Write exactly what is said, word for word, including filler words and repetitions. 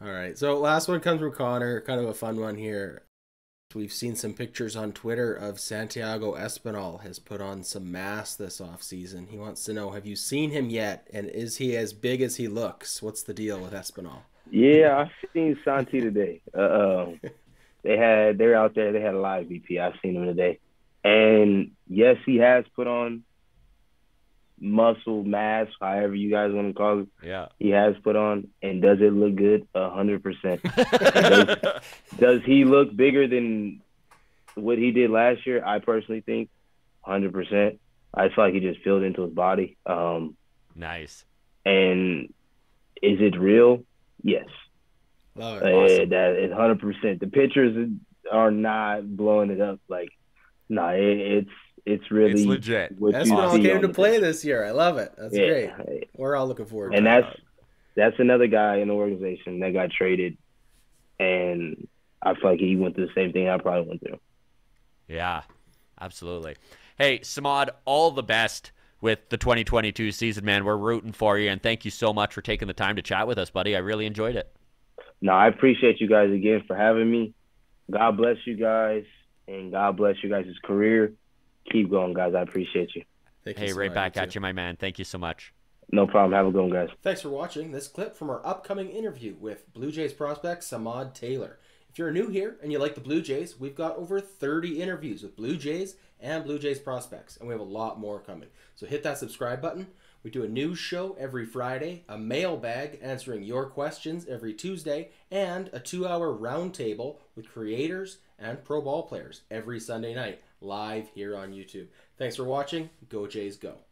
All right, so last one comes from Connor, kind of a fun one here. We've seen some pictures on Twitter of Santiago Espinal has put on some mass this offseason. He wants to know, have you seen him yet, and is he as big as he looks? What's the deal with Espinal? Yeah, I've seen Santi today. Uh, they had, they're out there. They had a live V P. I've seen him today. And, yes, he has put on muscle, mass, however you guys want to call it. Yeah, he has put on, and does it look good? A hundred percent. Does he look bigger than what he did last year? I personally think hundred percent. I feel like he just filled into his body. Um, nice. And is it real? Yes. Love it. Uh, awesome. That is hundred percent. The pictures are not blowing it up. Like, no, nah, it, it's. It's really it's legit. Espinal came to play this year. I love it. That's yeah. great. We're all looking forward to it. And that's that. that's another guy in the organization that got traded, and I feel like he went through the same thing I probably went through. Yeah, absolutely. Hey, Samad, all the best with the twenty twenty-two season, man. We're rooting for you, and thank you so much for taking the time to chat with us, buddy. I really enjoyed it. No, I appreciate you guys again for having me. God bless you guys, and God bless you guys' career. Keep going, guys. I appreciate you. Thank hey, you so right back at you, my man. Thank you so much. No problem. Have a good one, guys. Thanks for watching this clip from our upcoming interview with Blue Jays prospect Samad Taylor. If you're new here and you like the Blue Jays, we've got over thirty interviews with Blue Jays and Blue Jays prospects, and we have a lot more coming. So hit that subscribe button. We do a news show every Friday, a mailbag answering your questions every Tuesday, and a two-hour roundtable with creators and pro ball players every Sunday night, live here on YouTube. Thanks for watching. Go Jays, go.